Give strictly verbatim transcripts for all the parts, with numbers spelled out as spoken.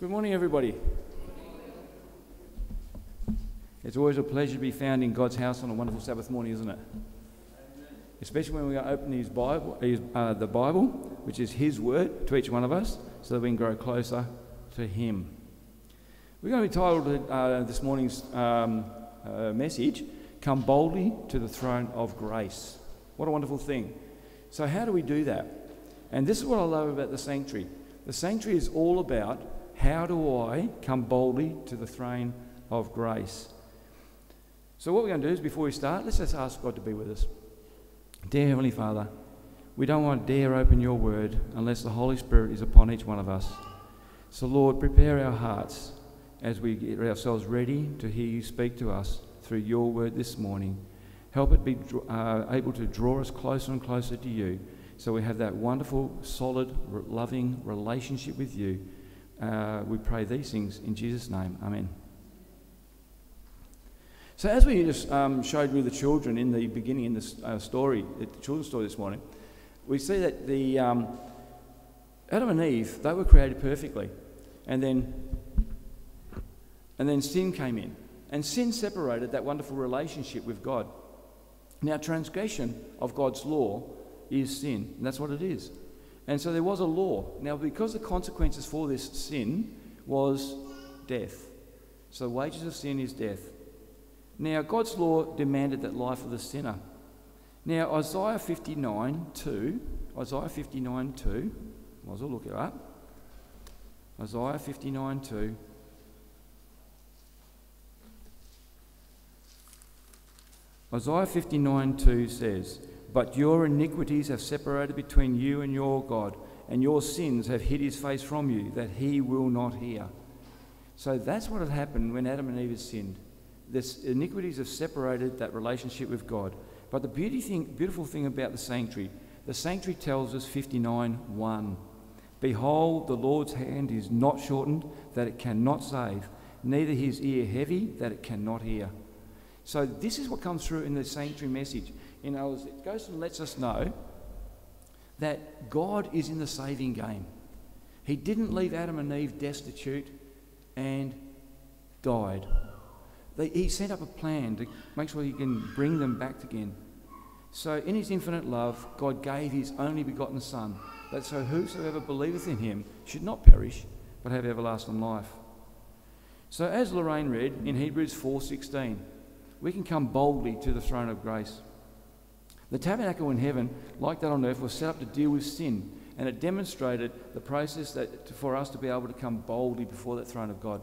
Good morning, everybody. It's always a pleasure to be found in God's house on a wonderful Sabbath morning, isn't it? Especially when we open his Bible, his, uh, the Bible, which is his word to each one of us, so that we can grow closer to him. We're going to be titled uh, this morning's um, uh, message, Come Boldly to the Throne of Grace. What a wonderful thing. So how do we do that? And this is what I love about the sanctuary. The sanctuary is all about, how do I come boldly to the throne of grace? So what we're going to do is, before we start, let's just ask God to be with us. Dear Heavenly Father, we don't want to dare open your word unless the Holy Spirit is upon each one of us. So Lord, prepare our hearts as we get ourselves ready to hear you speak to us through your word this morning. Help it be uh, able to draw us closer and closer to you, so we have that wonderful, solid, re loving relationship with you. Uh, we pray these things in Jesus' name. Amen. So as we just um, showed with the children in the beginning, in the uh, story, the children's story this morning, we see that the um, Adam and Eve, they were created perfectly. And then, and then sin came in. And sin separated that wonderful relationship with God. Now, transgression of God's law is sin, and that's what it is. And so there was a law. Now, because the consequences for this sin was death. So the wages of sin is death. Now, God's law demanded that life of the sinner. Now, Isaiah fifty-nine two, Isaiah fifty-nine two, might as well look it up. Isaiah fifty-nine two. Isaiah fifty-nine two says, "But your iniquities have separated between you and your God, and your sins have hid his face from you, that he will not hear." So that's what had happened when Adam and Eve had sinned. This iniquities have separated that relationship with God. But the beauty thing, beautiful thing about the sanctuary, the sanctuary tells us fifty-nine one, "Behold, the Lord's hand is not shortened, that it cannot save, neither his ear heavy, that it cannot hear." So this is what comes through in the sanctuary message. You know, it goes and lets us know that God is in the saving game. He didn't leave Adam and Eve destitute and died. They, he set up a plan to make sure he can bring them back again. So in his infinite love, God gave his only begotten Son, that so whosoever believeth in him should not perish, but have everlasting life. So as Lorraine read in Hebrews four sixteen, we can come boldly to the throne of grace. The tabernacle in heaven, like that on earth, was set up to deal with sin, and it demonstrated the process that for us to be able to come boldly before that throne of God.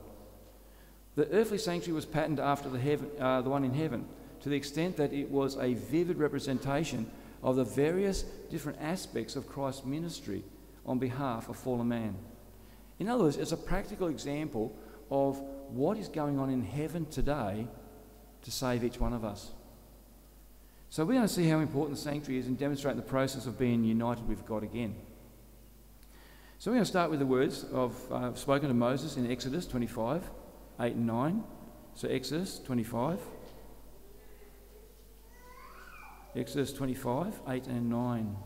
The earthly sanctuary was patterned after the, heaven, uh, the one in heaven, to the extent that it was a vivid representation of the various different aspects of Christ's ministry on behalf of fallen man. In other words, it's a practical example of what is going on in heaven today to save each one of us. So we're going to see how important the sanctuary is and demonstrate the process of being united with God again. So we're going to start with the words of uh, spoken to Moses in Exodus twenty-five, eight and nine. So Exodus twenty-five. Exodus twenty-five, eight and nine.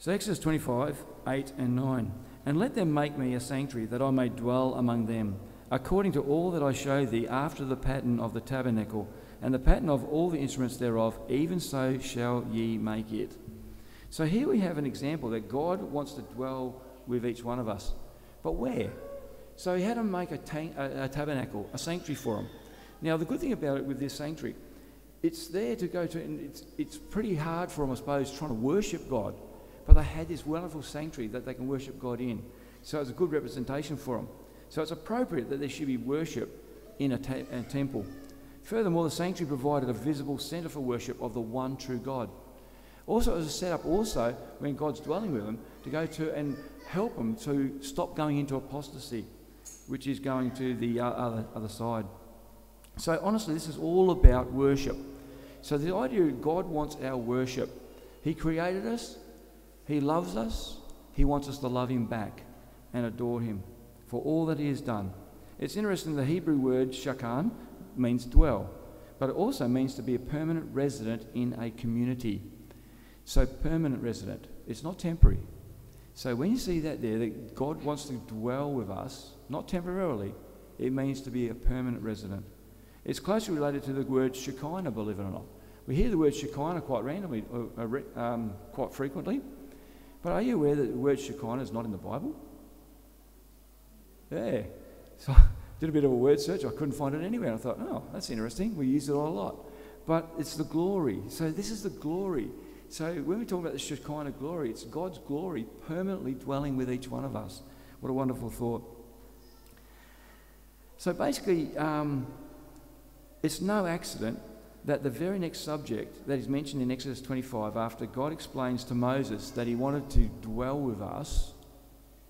So Exodus twenty-five, eight and nine. "And let them make me a sanctuary, that I may dwell among them, according to all that I show thee, after the pattern of the tabernacle, and the pattern of all the instruments thereof, even so shall ye make it." So here we have an example that God wants to dwell with each one of us. But where? So he had them make a, a, a tabernacle, a sanctuary for them. Now the good thing about it with this sanctuary, it's there to go to, and it's, it's pretty hard for them, I suppose, trying to worship God. But they had this wonderful sanctuary that they can worship God in. So it's a good representation for them. So it's appropriate that there should be worship in a, te a temple. Furthermore, the sanctuary provided a visible centre for worship of the one true God. Also, it was set up also when God's dwelling with them to go to and help them to stop going into apostasy, which is going to the uh, other, other side. So honestly, this is all about worship. So the idea that God wants our worship. He created us, he loves us, he wants us to love him back and adore him for all that he has done. It's interesting, the Hebrew word shakan means dwell, but it also means to be a permanent resident in a community. So permanent resident, it's not temporary. So when you see that there, that God wants to dwell with us, not temporarily, it means to be a permanent resident. It's closely related to the word Shekinah, believe it or not. We hear the word Shekinah quite randomly, or, um, quite frequently, but are you aware that the word Shekinah is not in the Bible? Yeah. So I did a bit of a word search. I couldn't find it anywhere. I thought, oh, that's interesting. We use it a lot. But it's the glory. So this is the glory. So when we talk about the Shekinah glory, it's God's glory permanently dwelling with each one of us. What a wonderful thought. So basically, um, it's no accident that the very next subject that is mentioned in Exodus twenty-five, after God explains to Moses that he wanted to dwell with us,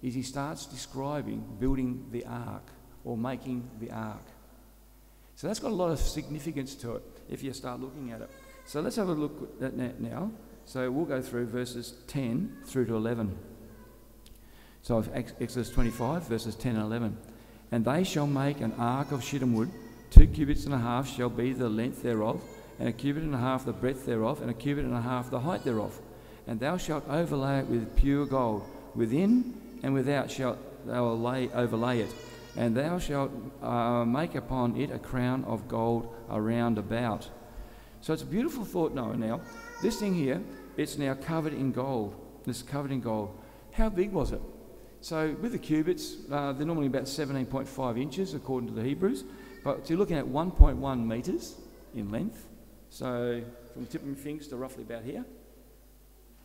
is he starts describing building the ark, or making the ark. So that's got a lot of significance to it if you start looking at it. So let's have a look at that now. So we'll go through verses ten through to eleven. So Exodus twenty-five, verses ten and eleven. And they shall make an ark of shittim wood. Two cubits and a half shall be the length thereof, and a cubit and a half the breadth thereof, and a cubit and a half the height thereof. And thou shalt overlay it with pure gold. Within and without shalt thou lay, overlay it. And thou shalt uh, make upon it a crown of gold around about. So it's a beautiful thought now. Now, this thing here, it's now covered in gold. This is covered in gold. How big was it? So with the cubits, uh, they're normally about seventeen point five inches according to the Hebrews. But you're looking at one point one metres in length. So from the tip of my fingers to roughly about here.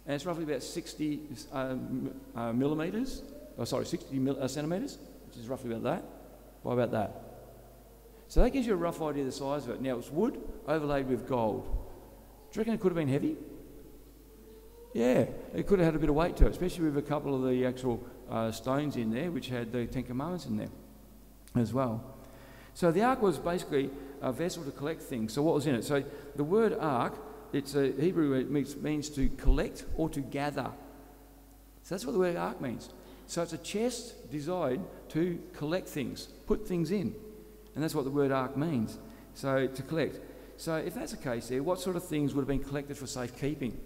And it's roughly about sixty uh, uh, millimetres, oh sorry, sixty mil uh, centimetres, which is roughly about that, by about that. So that gives you a rough idea of the size of it. Now it's wood overlaid with gold. Do you reckon it could have been heavy? Yeah, it could have had a bit of weight to it, especially with a couple of the actual uh, stones in there, which had the Ten Commandments in there as well. So the ark was basically a vessel to collect things. So what was in it? So the word ark, it's a Hebrew word, it means to collect or to gather. So that's what the word ark means. So it's a chest designed to collect things, put things in. And that's what the word ark means. So to collect. So if that's the case there, what sort of things would have been collected for safekeeping?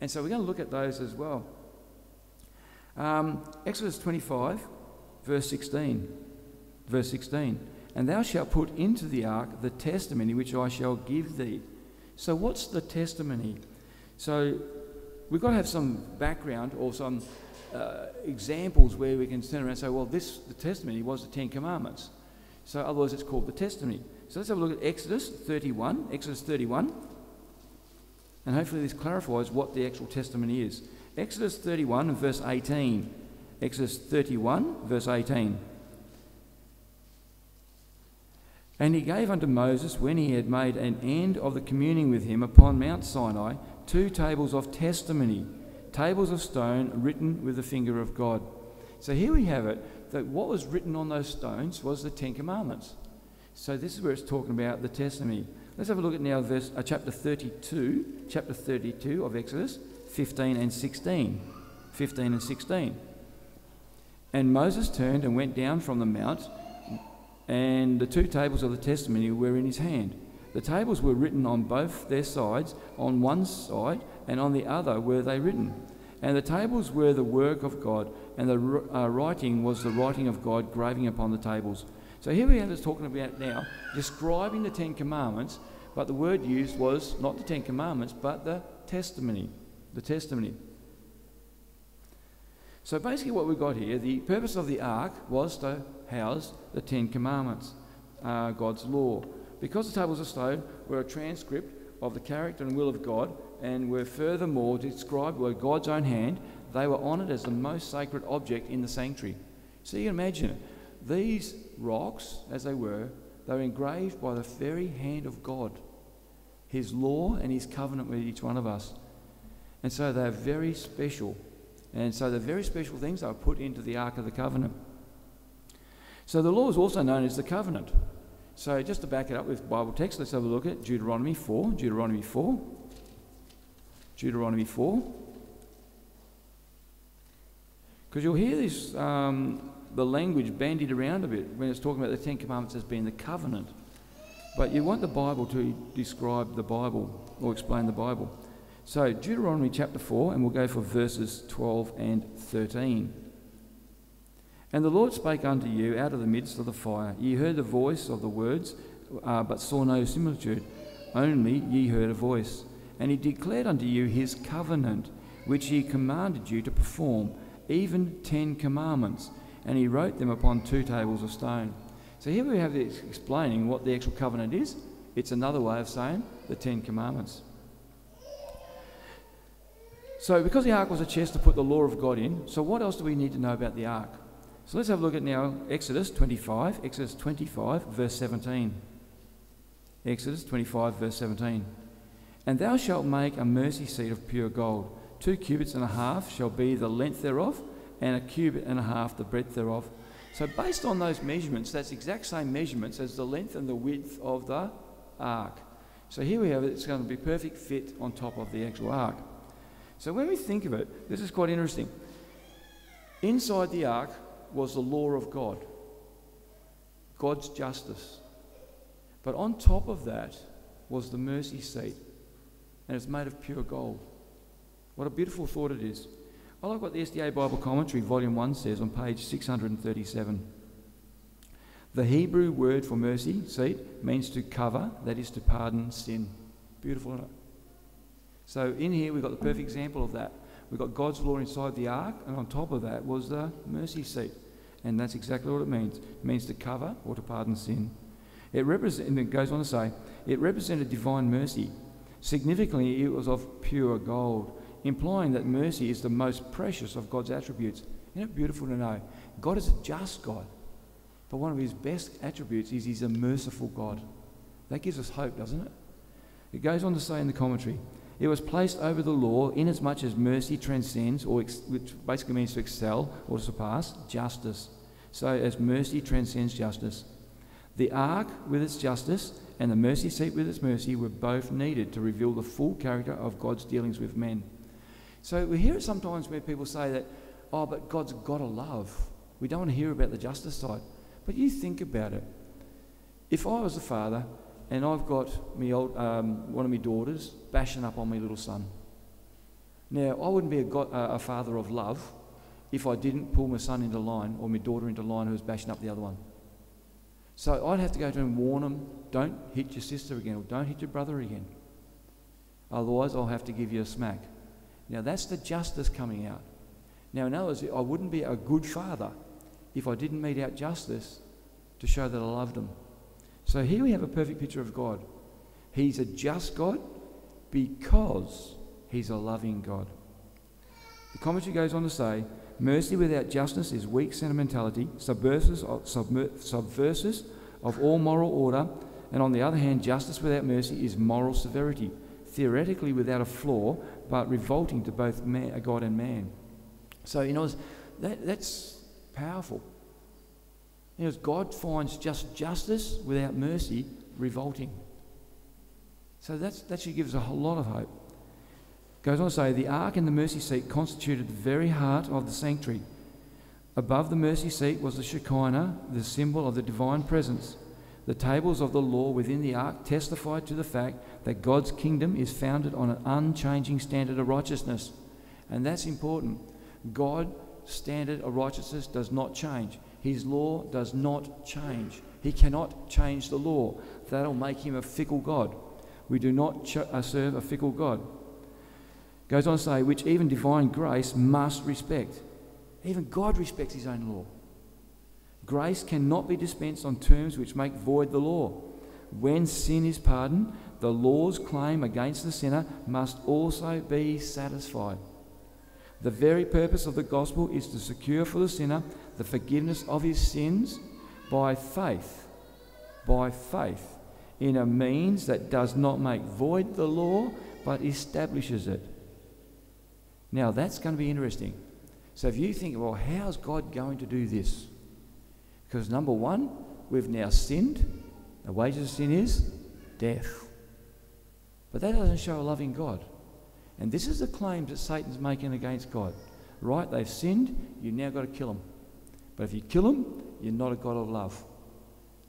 And so we're going to look at those as well. Um, Exodus twenty-five, verse sixteen. Verse sixteen. And thou shalt put into the ark the testimony which I shall give thee. So what's the testimony? So we've got to have some background or some uh, examples where we can turn around and say, well, this, the testimony was the Ten Commandments. So otherwise it's called the testimony. So let's have a look at Exodus thirty-one. Exodus thirty-one. And hopefully this clarifies what the actual testimony is. Exodus thirty-one and verse eighteen. Exodus thirty-one, verse eighteen. And he gave unto Moses, when he had made an end of the communing with him upon Mount Sinai, two tables of testimony, tables of stone written with the finger of God. So here we have it, that what was written on those stones was the Ten Commandments. So this is where it's talking about the testimony. Let's have a look at now verse, uh, chapter thirty-two, chapter thirty-two of Exodus, fifteen and sixteen. fifteen and sixteen. And Moses turned and went down from the mount, and the two tables of the testimony were in his hand. The tables were written on both their sides, on one side and on the other were they written. And the tables were the work of God, and the uh, writing was the writing of God graving upon the tables. So here we have us talking about now, describing the Ten Commandments, but the word used was not the Ten Commandments, but the testimony. The testimony. So basically what we've got here, the purpose of the ark was to house the Ten Commandments, uh, God's law. Because the tables of stone were a transcript of the character and will of God and were furthermore described by God's own hand, they were honoured as the most sacred object in the sanctuary. So you can imagine it. These rocks, as they were, they were engraved by the very hand of God, his law and his covenant with each one of us. And so they're very special. And so the very special things are put into the Ark of the Covenant. So the law is also known as the Covenant. So just to back it up with Bible text, let's have a look at Deuteronomy four. Deuteronomy four. Deuteronomy four. Because you'll hear this, um, the language bandied around a bit when it's talking about the Ten Commandments as being the Covenant. But you want the Bible to describe the Bible or explain the Bible. So Deuteronomy chapter four, and we'll go for verses twelve and thirteen. And the Lord spake unto you out of the midst of the fire. Ye heard the voice of the words, uh, but saw no similitude. Only ye heard a voice. And he declared unto you his covenant, which he commanded you to perform, even ten commandments. And he wrote them upon two tables of stone. So here we have this explaining what the actual covenant is. It's another way of saying the Ten Commandments. So because the ark was a chest to put the law of God in, so what else do we need to know about the ark? So let's have a look at now Exodus twenty-five, Exodus twenty-five, verse seventeen. Exodus twenty-five, verse seventeen. And thou shalt make a mercy seat of pure gold. Two cubits and a half shall be the length thereof, and a cubit and a half the breadth thereof. So based on those measurements, that's the exact same measurements as the length and the width of the ark. So here we have it, it's going to be perfect fit on top of the actual ark. So when we think of it, this is quite interesting. Inside the ark was the law of God, God's justice. But on top of that was the mercy seat, and it's made of pure gold. What a beautiful thought it is. I like what the S D A Bible Commentary, Volume one, says on page six hundred thirty-seven. The Hebrew word for mercy seat means to cover, that is to pardon sin. Beautiful, isn't it? So in here we've got the perfect example of that. We've got God's law inside the ark, and on top of that was the mercy seat. And that's exactly what it means. It means to cover or to pardon sin. It, and it goes on to say, it represented divine mercy. Significantly, it was of pure gold, implying that mercy is the most precious of God's attributes. Isn't it beautiful to know? God is a just God, but one of his best attributes is he's a merciful God. That gives us hope, doesn't it? It goes on to say in the commentary, it was placed over the law inasmuch as mercy transcends, or ex which basically means to excel or to surpass, justice. So as mercy transcends justice. The ark with its justice and the mercy seat with its mercy were both needed to reveal the full character of God's dealings with men. So we hear it sometimes where people say that, oh, but God's got to love. We don't want to hear about the justice side. But you think about it. If I was a father and I've got me old, um, one of my daughters bashing up on my little son. Now, I wouldn't be a, God, uh, a father of love if I didn't pull my son into line or my daughter into line who was bashing up the other one. So I'd have to go to him and warn him, don't hit your sister again or don't hit your brother again. Otherwise, I'll have to give you a smack. Now, that's the justice coming out. Now, in other words, I wouldn't be a good father if I didn't mete out justice to show that I loved him. So here we have a perfect picture of God. He's a just God because he's a loving God. The commentary goes on to say, mercy without justice is weak sentimentality, subverses of, submer, subverses of all moral order, and on the other hand, justice without mercy is moral severity, theoretically without a flaw, but revolting to both man, God and man. So, you know, that, that's powerful. You know, God finds just justice without mercy revolting. So that's, that should give us a whole lot of hope. Goes on to say, the ark and the mercy seat constituted the very heart of the sanctuary. Above the mercy seat was the Shekinah, the symbol of the divine presence. The tables of the law within the ark testify to the fact that God's kingdom is founded on an unchanging standard of righteousness. And that's important. God's standard of righteousness does not change. His law does not change. He cannot change the law. That'll make him a fickle God. We do not ch uh, serve a fickle God. Goes on to say, which even divine grace must respect. Even God respects his own law. Grace cannot be dispensed on terms which make void the law. When sin is pardoned, the law's claim against the sinner must also be satisfied. The very purpose of the gospel is to secure for the sinner the forgiveness of his sins by faith, by faith, in a means that does not make void the law, but establishes it. Now that's going to be interesting. So if you think, well, how's God going to do this? Because number one, we've now sinned. The wages of sin is death. But that doesn't show a loving God. And this is the claim that Satan's making against God. Right, they've sinned, you've now got to kill them. But if you kill them, you're not a God of love.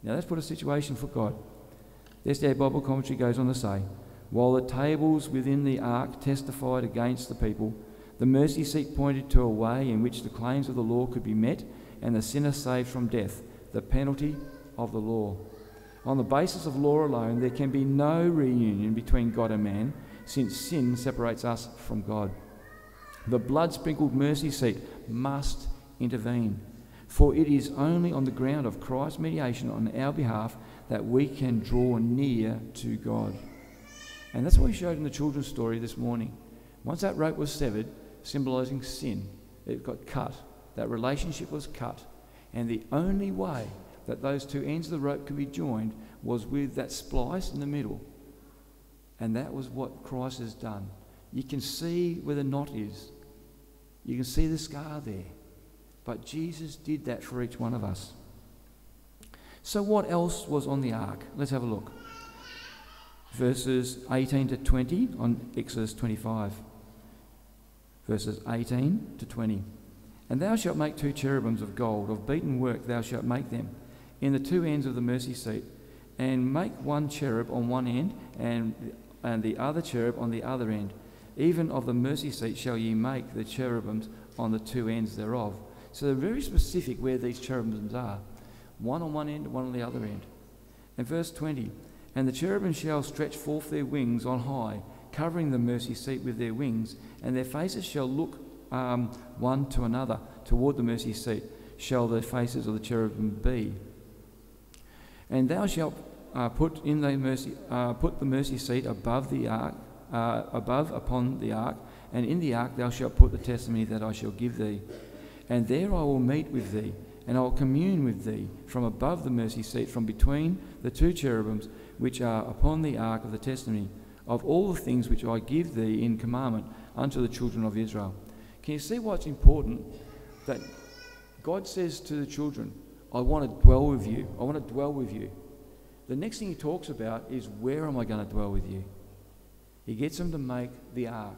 Now that's put a situation for God. The S D A Bible Commentary goes on to say, While the tables within the ark testified against the people, the mercy seat pointed to a way in which the claims of the law could be met and the sinner saved from death, the penalty of the law. On the basis of law alone, there can be no reunion between God and man, since sin separates us from God. The blood-sprinkled mercy seat must intervene, for it is only on the ground of Christ's mediation on our behalf that we can draw near to God. And that's what we showed in the children's story this morning. Once that rope was severed, symbolising sin, it got cut. That relationship was cut. And the only way that those two ends of the rope could be joined was with that splice in the middle. And that was what Christ has done. You can see where the knot is. You can see the scar there. But Jesus did that for each one of us. So what else was on the ark? Let's have a look. Verses eighteen to twenty on Exodus twenty-five. Verses eighteen to twenty. And thou shalt make two cherubims of gold, of beaten work thou shalt make them, in the two ends of the mercy seat, and make one cherub on one end, and, and the other cherub on the other end. Even of the mercy seat shall ye make the cherubims on the two ends thereof. So they're very specific where these cherubims are, one on one end, one on the other end. And verse twenty, and the cherubim shall stretch forth their wings on high, covering the mercy seat with their wings, and their faces shall look Um, one to another toward the mercy seat shall the faces of the cherubim be. And thou shalt uh, put in the mercy uh, put the mercy seat above the ark, uh, above upon the ark, and in the ark thou shalt put the testimony that I shall give thee. And there I will meet with thee, and I will commune with thee from above the mercy seat, from between the two cherubims which are upon the ark of the testimony, of all the things which I give thee in commandment unto the children of Israel. Can you see what's important? That God says to the children, I want to dwell with you. I want to dwell with you. The next thing he talks about is, where am I going to dwell with you? He gets them to make the ark.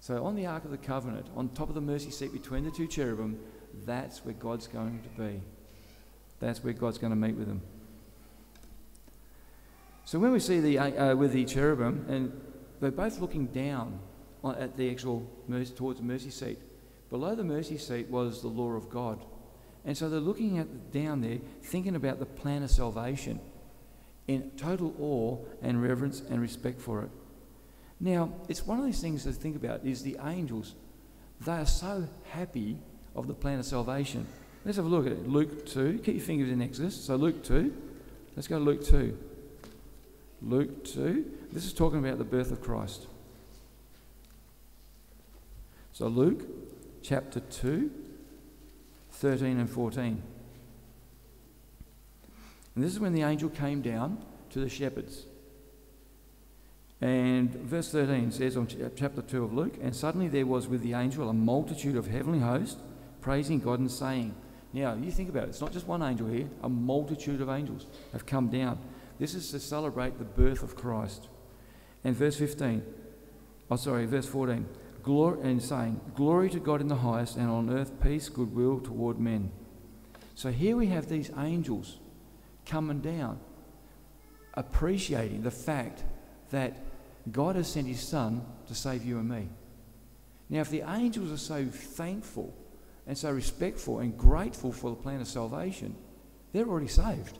So on the Ark of the Covenant, on top of the mercy seat between the two cherubim, that's where God's going to be. That's where God's going to meet with them. So when we see the, uh, with the cherubim, and they're both looking down at the actual mercy, towards the mercy seat. Below the mercy seat was the law of God. And so they're looking at down there, thinking about the plan of salvation in total awe and reverence and respect for it. Now, it's one of these things to think about is the angels. They are so happy of the plan of salvation. Let's have a look at it. Luke two. Keep your fingers in Exodus. So Luke two. Let's go to Luke two. Luke two. This is talking about the birth of Christ. So Luke chapter two, thirteen and fourteen. And this is when the angel came down to the shepherds. And verse thirteen says on chapter two of Luke, and suddenly there was with the angel a multitude of heavenly hosts praising God and saying. Now, you think about it. It's not just one angel here. A multitude of angels have come down. This is to celebrate the birth of Christ. And verse fifteen, oh sorry, verse fourteen. Glory, and saying, glory to God in the highest, and on earth peace, goodwill toward men. So here we have these angels coming down, appreciating the fact that God has sent his son to save you and me. Now, if the angels are so thankful and so respectful and grateful for the plan of salvation, they're already saved.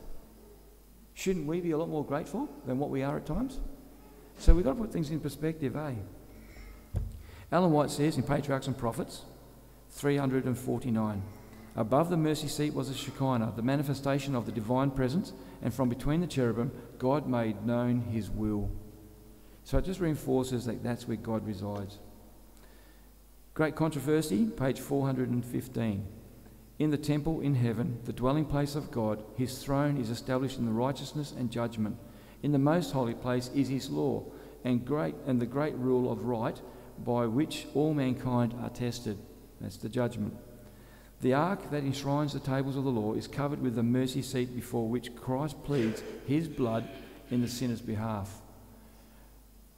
Shouldn't we be a lot more grateful than what we are at times? So we've got to put things in perspective, eh? Ellen White says in Patriarchs and Prophets, three hundred forty-nine, above the mercy seat was a Shekinah, the manifestation of the divine presence, and from between the cherubim, God made known his will. So it just reinforces that that's where God resides. Great Controversy, page four hundred fifteen. In the temple in heaven, the dwelling place of God, his throne is established in the righteousness and judgment. In the most holy place is his law, and great and the great rule of right, by which all mankind are tested. That's the judgment. The ark that enshrines the tables of the law is covered with the mercy seat before which Christ pleads his blood in the sinner's behalf.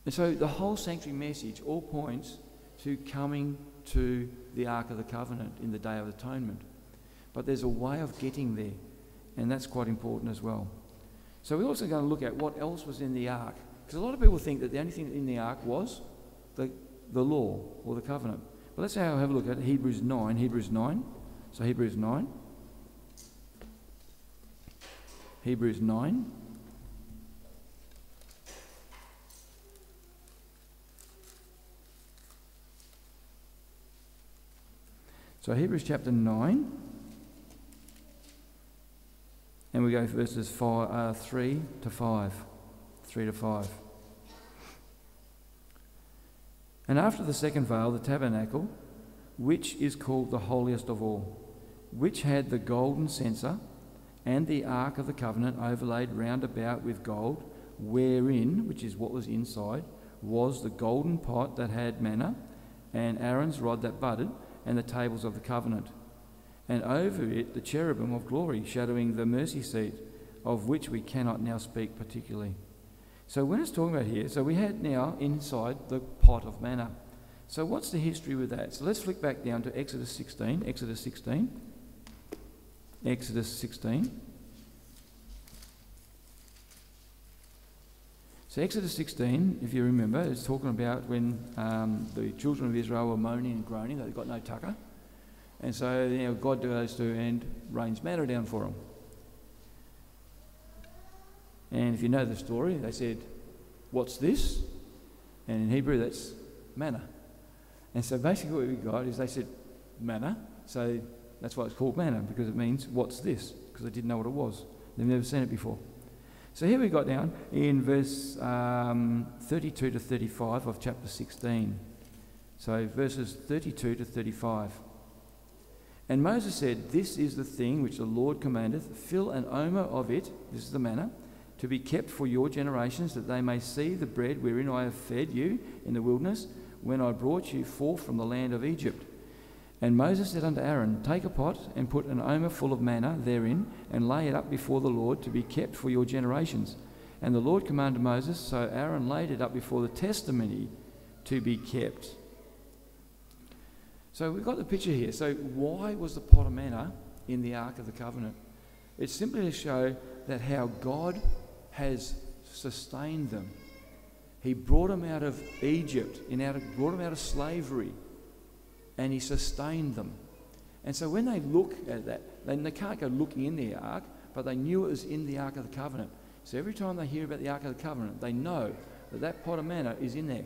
And so the whole sanctuary message all points to coming to the Ark of the Covenant in the Day of Atonement. But there's a way of getting there, and that's quite important as well. So we're also going to look at what else was in the ark Because a lot of people think that the only thing in the ark was the, the law or the covenant. But let's have a look at Hebrews nine. Hebrews nine. So Hebrews nine. Hebrews nine. So Hebrews chapter nine, and we go verses five, uh, three to five, three to five. And after the second veil, the tabernacle, which is called the holiest of all, which had the golden censer and the ark of the covenant overlaid round about with gold, wherein, which is what was inside, was the golden pot that had manna, and Aaron's rod that budded, and the tables of the covenant, and over it the cherubim of glory shadowing the mercy seat, of which we cannot now speak particularly. So when it's talking about here, so we had now inside the pot of manna. So what's the history with that? So let's flick back down to Exodus sixteen, Exodus sixteen, Exodus sixteen. So Exodus sixteen, if you remember, it's talking about when um, the children of Israel were moaning and groaning, they've got no tucker. And so you know, God goes through and rains manna down for them. And if you know the story, they said, "What's this?" And in Hebrew, that's manna. And so basically what we got is they said, manna. So that's why it's called manna, because it means, what's this? Because they didn't know what it was. They've never seen it before. So here we got down in verse um, thirty-two to thirty-five of chapter sixteen. So verses thirty-two to thirty-five. And Moses said, "This is the thing which the Lord commandeth, fill an omer of it," this is the manna, "to be kept for your generations, that they may see the bread wherein I have fed you in the wilderness, when I brought you forth from the land of Egypt." And Moses said unto Aaron, "Take a pot, and put an omer full of manna therein, and lay it up before the Lord, to be kept for your generations." And the Lord commanded Moses, so Aaron laid it up before the testimony, to be kept. So we've got the picture here. So why was the pot of manna in the Ark of the Covenant? It's simply to show that how God has sustained them. He brought them out of Egypt, and out of, brought them out of slavery, and he sustained them. And so when they look at that, then they can't go looking in the ark, but they knew it was in the Ark of the Covenant. So every time they hear about the Ark of the Covenant, they know that that pot of manna is in there.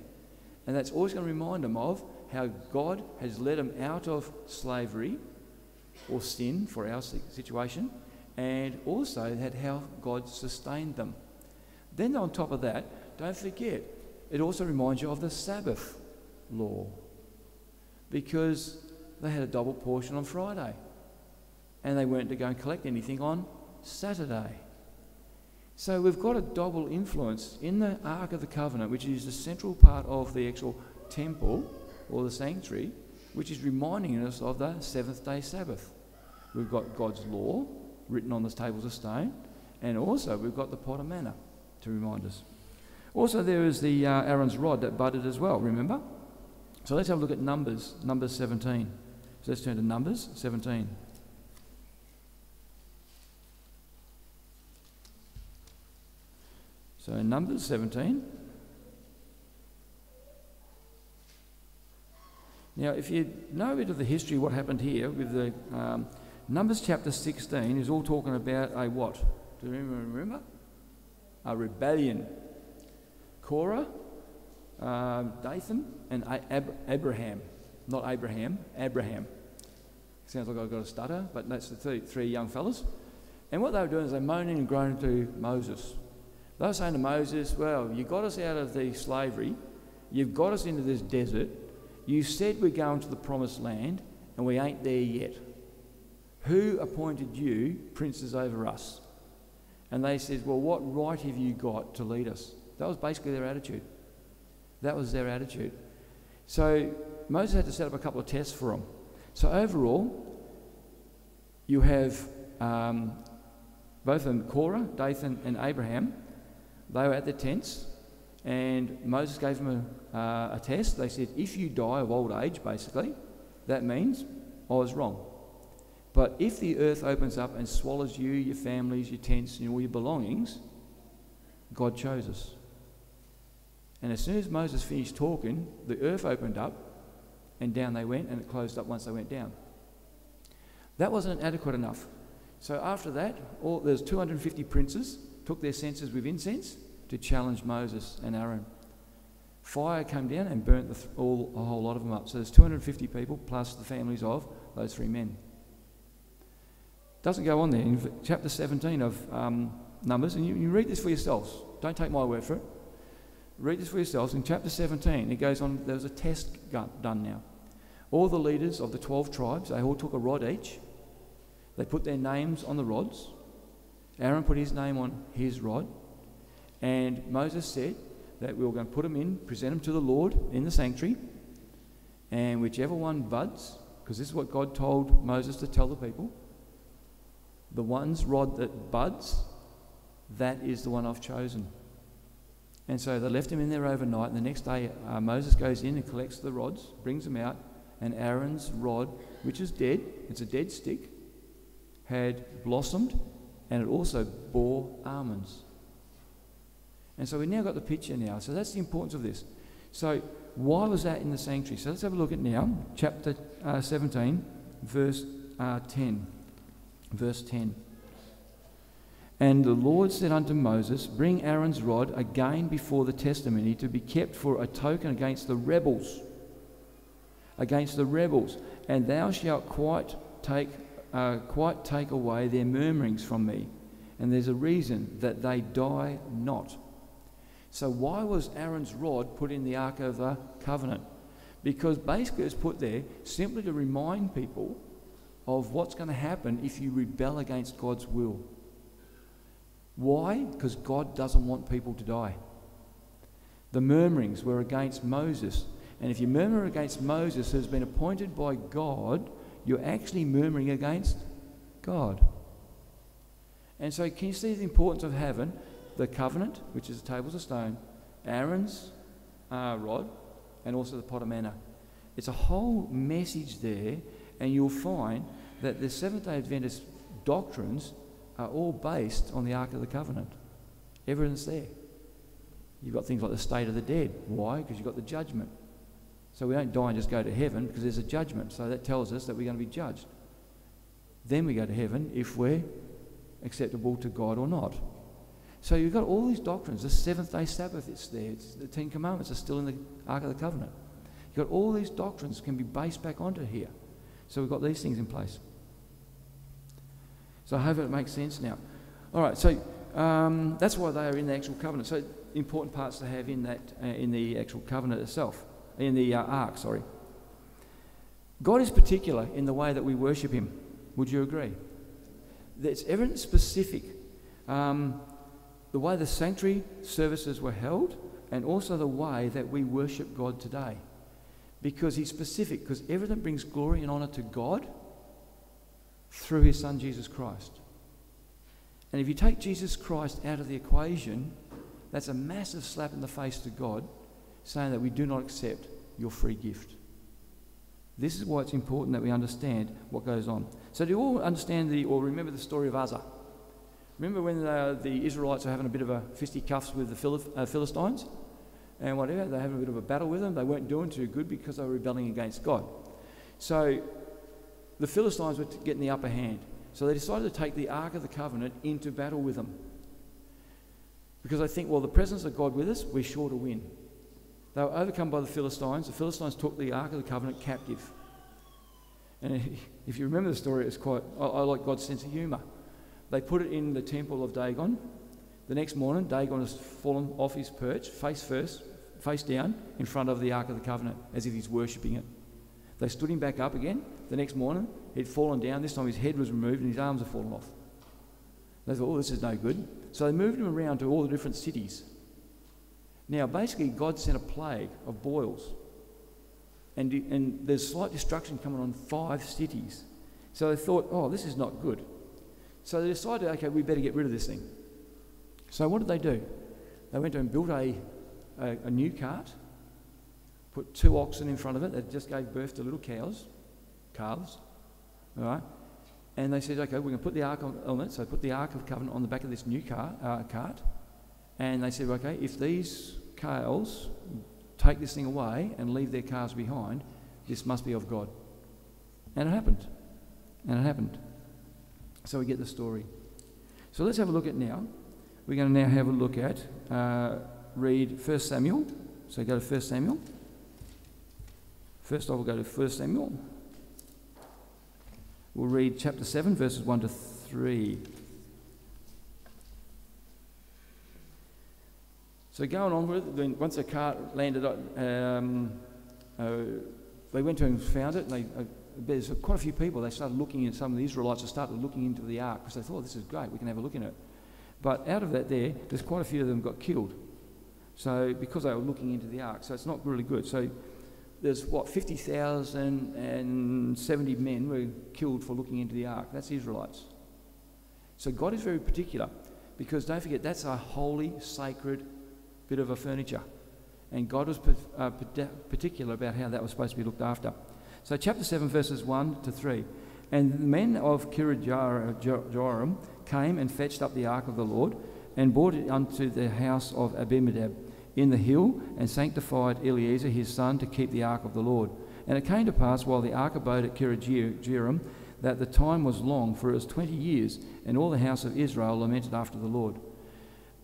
And that's always going to remind them of how God has led them out of slavery or sin for our situation, and also had how God sustained them. Then on top of that, don't forget, it also reminds you of the Sabbath law, because they had a double portion on Friday and they weren't to go and collect anything on Saturday. So we've got a double influence in the Ark of the Covenant, which is the central part of the actual temple or the sanctuary, which is reminding us of the seventh day Sabbath. We've got God's law written on the tables of stone, and also we've got the pot of manna to remind us. Also there is the uh, Aaron's rod that budded as well, remember? So let's have a look at Numbers, Numbers seventeen. So let's turn to Numbers seventeen. So Numbers seventeen. Now, if you know a bit of the history, what happened here with the um, Numbers chapter sixteen is all talking about a what? Do you remember? A rebellion. Korah, Uh, Dathan and Ab Abraham, not Abraham, Abraham. Sounds like I've got a stutter, but that's the three, three young fellas. And what they were doing is they moaning and groaning to Moses. They were saying to Moses, "Well, you got us out of the slavery, you've got us into this desert, you said we're going to the promised land, and we ain't there yet. Who appointed you princes over us?" And they said, "Well, what right have you got to lead us?" That was basically their attitude. That was their attitude. So Moses had to set up a couple of tests for them. So overall, you have um, both of them, Korah, Dathan and Abihu. They were at their tents, and Moses gave them a, uh, a test. They said, if you die of old age, basically, that means I was wrong. But if the earth opens up and swallows you, your families, your tents, and all your belongings, God chose us. And as soon as Moses finished talking, the earth opened up, and down they went, and it closed up once they went down. That wasn't adequate enough. So after that, all, there's two hundred fifty princes took their censers with incense to challenge Moses and Aaron. Fire came down and burnt the th all, a whole lot of them up. So there's two hundred fifty people plus the families of those three men. Doesn't go on there. In chapter seventeen of um, Numbers, and you, you read this for yourselves. Don't take my word for it. Read this for yourselves. In chapter seventeen, it goes on, there was a test done now. All the leaders of the twelve tribes, they all took a rod each. They put their names on the rods. Aaron put his name on his rod. And Moses said that we were going to put them in, present them to the Lord in the sanctuary. And whichever one buds, because this is what God told Moses to tell the people, the one's rod that buds, that is the one I've chosen. And so they left him in there overnight. And the next day, uh, Moses goes in and collects the rods, brings them out. And Aaron's rod, which is dead, it's a dead stick, had blossomed, and it also bore almonds. And so we've now got the picture now. So that's the importance of this. So why was that in the sanctuary? So let's have a look at now, chapter uh, seventeen, verse uh, ten. Verse ten. And the Lord said unto Moses, bring Aaron's rod again before the testimony to be kept for a token against the rebels. Against the rebels. And thou shalt quite take Uh, quite take away their murmurings from me, and there's a reason that they die not. So why was Aaron's rod put in the Ark of the Covenant? Because basically it's put there simply to remind people of what's going to happen if you rebel against God's will. Why? Because God doesn't want people to die. The murmurings were against Moses, and if you murmur against Moses who's been appointed by God, you're actually murmuring against God. And so can you see the importance of having the covenant, which is the tables of stone, Aaron's uh, rod, and also the pot of manna? It's a whole message there, and you'll find that the Seventh-day Adventist doctrines are all based on the Ark of the Covenant. Everything's there. You've got things like the state of the dead. Why? Because you've got the judgment. So we don't die and just go to heaven, because there's a judgment. So that tells us that we're going to be judged. Then we go to heaven if we're acceptable to God or not. So you've got all these doctrines. The seventh-day Sabbath is there. It's the Ten Commandments are still in the Ark of the Covenant. You've got all these doctrines can be based back onto here. So we've got these things in place. So I hope it makes sense now. All right, so um, that's why they are in the actual covenant. So important parts to have in, that, uh, in the actual covenant itself. in the uh, ark, sorry. God is particular in the way that we worship him. Would you agree? It's evidence specific. Um, the way the sanctuary services were held, and also the way that we worship God today. Because he's specific, because everything brings glory and honour to God through his son Jesus Christ. And if you take Jesus Christ out of the equation, that's a massive slap in the face to God, saying that we do not accept your free gift. This is why it's important that we understand what goes on. So do you all understand the, or remember the story of Uzzah? Remember when the, the Israelites are having a bit of a fisticuffs with the Phil, uh, Philistines? And whatever, they're having a bit of a battle with them. They weren't doing too good because they were rebelling against God. So the Philistines were getting the upper hand. So they decided to take the Ark of the Covenant into battle with them. Because they think, well, the presence of God with us, we're sure to win. They were overcome by the Philistines. The Philistines took the Ark of the Covenant captive. And if you remember the story, it's quite, I, I like God's sense of humour. They put it in the temple of Dagon. The next morning, Dagon has fallen off his perch, face first, face down, in front of the Ark of the Covenant, as if he's worshipping it. They stood him back up again. The next morning, he'd fallen down. This time his head was removed and his arms had fallen off. They thought, oh, this is no good. So they moved him around to all the different cities. Now, basically, God sent a plague of boils. And, and there's slight destruction coming on five cities. So they thought, oh, this is not good. So they decided, okay, we better get rid of this thing. So what did they do? They went and built a, a, a new cart, put two oxen in front of it that just gave birth to little cows, calves, all right? And they said, okay, we're going to put the Ark on, on it. So they put the Ark of Covenant on the back of this new car, uh, cart. And they said, okay, if these scales, take this thing away and leave their calves behind. This must be of God. And it happened. And it happened. So we get the story. So let's have a look at now. We're going to now have a look at, uh, read First Samuel. So go to First Samuel. First I will go to First Samuel. We'll read chapter seven, verses one to three. So going on with it, once the cart landed, um, uh, they went to and found it. And they, uh, there's quite a few people. They started looking at some of the Israelites. They started looking into the ark because they thought, this is great. We can have a look in it. But out of that there, there's quite a few of them got killed. So because they were looking into the ark. So it's not really good. So there's, what, fifty thousand and seventy men were killed for looking into the ark. That's Israelites. So God is very particular because, don't forget, that's a holy, sacred bit of a furniture. And God was uh, particular about how that was supposed to be looked after. So chapter seven, verses one to three. And the men of Kirjathjearim came and fetched up the ark of the Lord and brought it unto the house of Abinadab in the hill, and sanctified Eleazar his son to keep the ark of the Lord. And it came to pass, while the ark abode at Kirjathjearim, that the time was long, for it was twenty years, and all the house of Israel lamented after the Lord.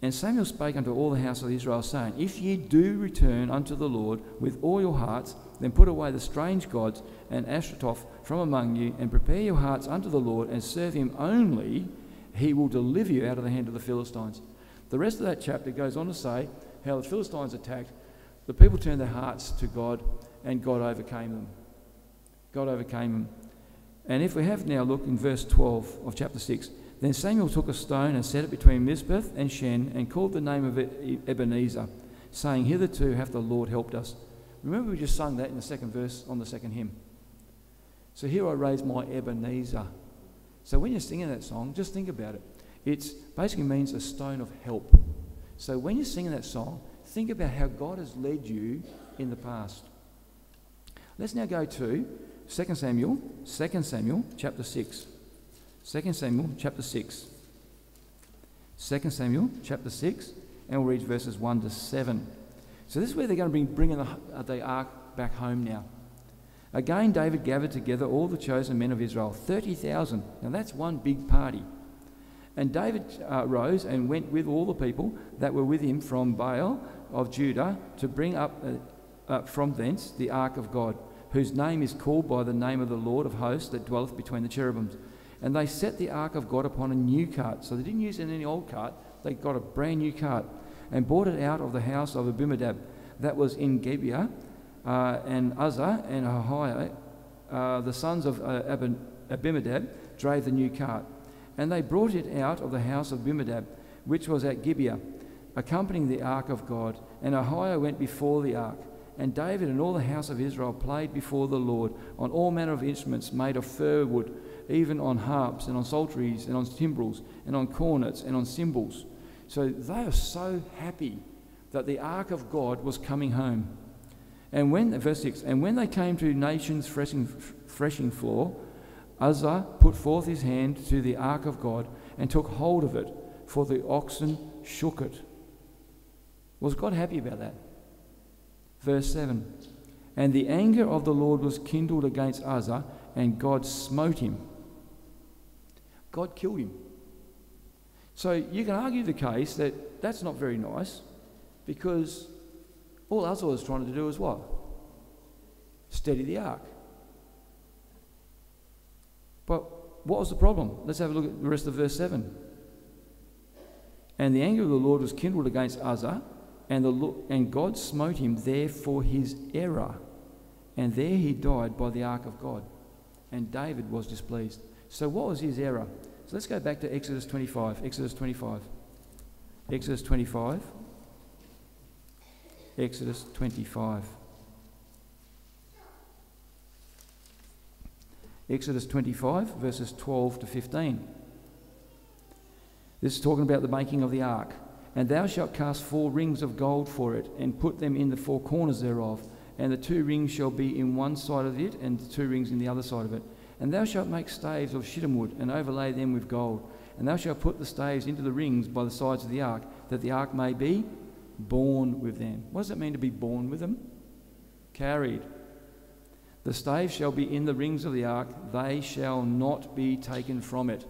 And Samuel spake unto all the house of Israel, saying, If ye do return unto the Lord with all your hearts, then put away the strange gods and Ashtoreth from among you, and prepare your hearts unto the Lord, and serve him only. He will deliver you out of the hand of the Philistines. The rest of that chapter goes on to say how the Philistines attacked. The people turned their hearts to God, and God overcame them. God overcame them. And if we have now looked in verse twelve of chapter six, Then Samuel took a stone and set it between Mizpeh and Shen, and called the name of it Ebenezer, saying, Hitherto hath the Lord helped us. Remember, we just sung that in the second verse on the second hymn. So here I raise my Ebenezer. So when you're singing that song, just think about it. It basically means a stone of help. So when you're singing that song, think about how God has led you in the past. Let's now go to Second Samuel, Second Samuel, chapter six. Second Samuel chapter six. Second Samuel chapter six, and we'll read verses one to seven. So this is where they're going to be bringing the, the ark back home now. Again David gathered together all the chosen men of Israel, thirty thousand. Now that's one big party. And David uh, rose and went with all the people that were with him from Baal of Judah to bring up uh, uh, from thence the ark of God, whose name is called by the name of the Lord of hosts that dwelleth between the cherubims. And they set the ark of God upon a new cart. So they didn't use it in any old cart. They got a brand new cart and brought it out of the house of Abinadab that was in Gibeah, uh, and Uzzah and Ahio, uh, the sons of uh, Abin Abinadab, drave the new cart. And they brought it out of the house of Abinadab, which was at Gibeah, accompanying the ark of God. And Ahio went before the ark. And David and all the house of Israel played before the Lord on all manner of instruments made of fir wood, even on harps and on psalteries and on timbrels and on cornets and on cymbals. So they are so happy that the ark of God was coming home. And when, verse six, and when they came to Nation's threshing, threshing floor, Uzzah put forth his hand to the ark of God and took hold of it, for the oxen shook it. Was God happy about that? Verse seven, and the anger of the Lord was kindled against Uzzah, and God smote him. God killed him. So you can argue the case that that's not very nice, because all Uzzah was trying to do is what? Steady the ark. But what was the problem? Let's have a look at the rest of verse seven. And the anger of the Lord was kindled against Uzzah, and, the, and God smote him there for his error. And there he died by the ark of God. And David was displeased. So what was his error? So let's go back to Exodus twenty-five. Exodus twenty-five. Exodus twenty-five. Exodus twenty-five. Exodus twenty-five, verses twelve to fifteen. This is talking about the making of the ark. And thou shalt cast four rings of gold for it, and put them in the four corners thereof. And the two rings shall be in one side of it, and the two rings in the other side of it. And thou shalt make staves of shittim wood, and overlay them with gold. And thou shalt put the staves into the rings by the sides of the ark, that the ark may be born with them. What does it mean to be born with them? Carried. The staves shall be in the rings of the ark. They shall not be taken from it.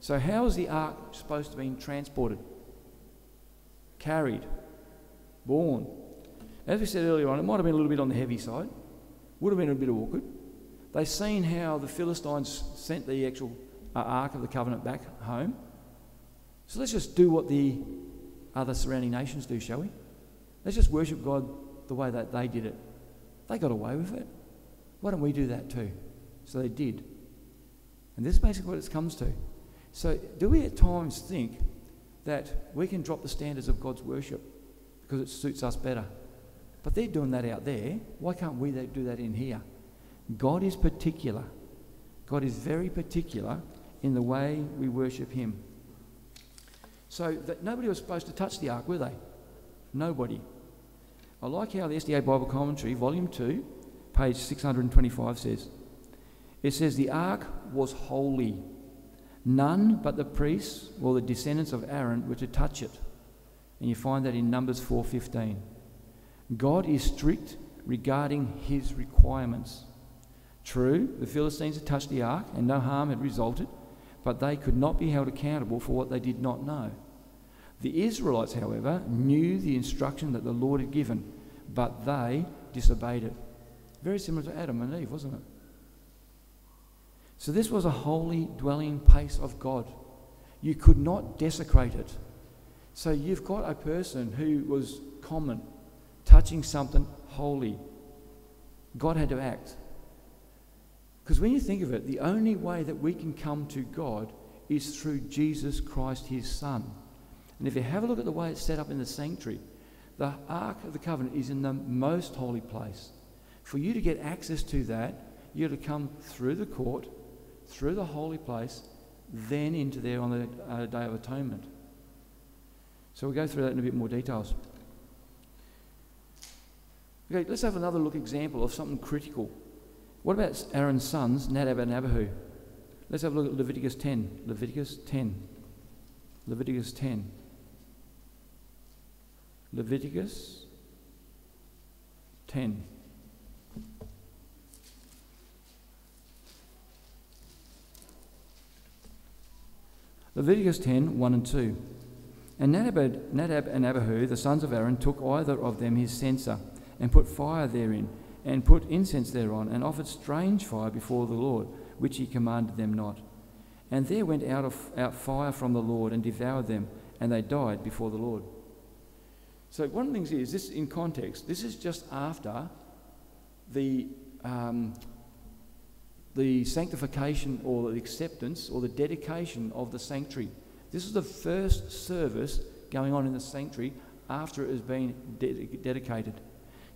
So how is the ark supposed to be transported? Carried. Born. As we said earlier on, it might have been a little bit on the heavy side. Would have been a bit awkward. They've seen how the Philistines sent the actual uh, Ark of the Covenant back home. So let's just do what the other surrounding nations do, shall we? Let's just worship God the way that they did it. They got away with it. Why don't we do that too? So they did. And this is basically what it comes to. So do we at times think that we can drop the standards of God's worship because it suits us better? But they're doing that out there. Why can't we do that in here? God is particular. God is very particular in the way we worship him. So that nobody was supposed to touch the ark, were they? Nobody. I like how the S D A Bible Commentary, Volume two, page six hundred twenty-five says, it says, the ark was holy. None but the priests or the descendants of Aaron were to touch it. And you find that in Numbers four fifteen. God is strict regarding his requirements. True, the Philistines had touched the ark and no harm had resulted, but they could not be held accountable for what they did not know. The Israelites, however, knew the instruction that the Lord had given, but they disobeyed it. Very similar to Adam and Eve, wasn't it? So this was a holy dwelling place of God. You could not desecrate it. So you've got a person who was common, touching something holy. God had to act. Because when you think of it, the only way that we can come to God is through Jesus Christ, his Son. And if you have a look at the way it's set up in the sanctuary, the Ark of the Covenant is in the most holy place. For you to get access to that, you had to come through the court, through the holy place, then into there on the uh, Day of Atonement. So we'll go through that in a bit more details. Okay, let's have another look example of something critical. What about Aaron's sons, Nadab and Abihu? Let's have a look at Leviticus ten. Leviticus ten. Leviticus ten. Leviticus ten. Leviticus ten, one and two. And Nadab, Nadab and Abihu, the sons of Aaron, took either of them his censer, and put fire therein, and put incense thereon, and offered strange fire before the Lord, which he commanded them not. And there went out, of, out fire from the Lord, and devoured them, and they died before the Lord. So one of the things is, this in context, this is just after the, um, the sanctification or the acceptance or the dedication of the sanctuary. This is the first service going on in the sanctuary after it has been de dedicated.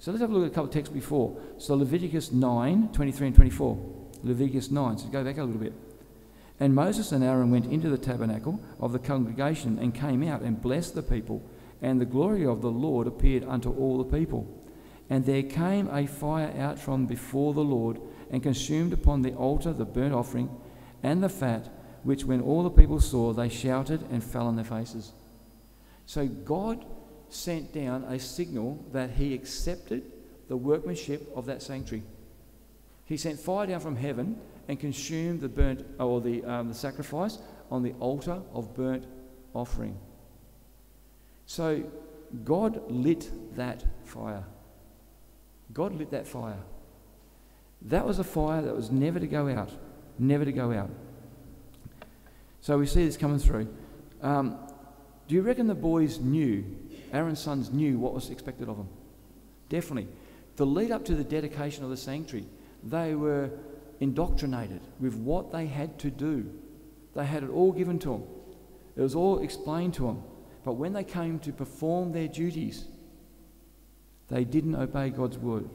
So let's have a look at a couple of texts before. So Leviticus nine, twenty-three and twenty-four. Leviticus nine, so go back a little bit. And Moses and Aaron went into the tabernacle of the congregation and came out and blessed the people, and the glory of the Lord appeared unto all the people. And there came a fire out from before the Lord, and consumed upon the altar the burnt offering and the fat, which when all the people saw, they shouted and fell on their faces. So God sent down a signal that he accepted the workmanship of that sanctuary. He sent fire down from heaven and consumed the burnt or the, um, the sacrifice on the altar of burnt offering. So God lit that fire. God lit that fire. That was a fire that was never to go out, never to go out. So we see this coming through. Um, do you reckon the boys knew? Aaron's sons knew what was expected of them. Definitely. The lead up to the dedication of the sanctuary, they were indoctrinated with what they had to do. They had it all given to them. It was all explained to them. But when they came to perform their duties, they didn't obey God's word.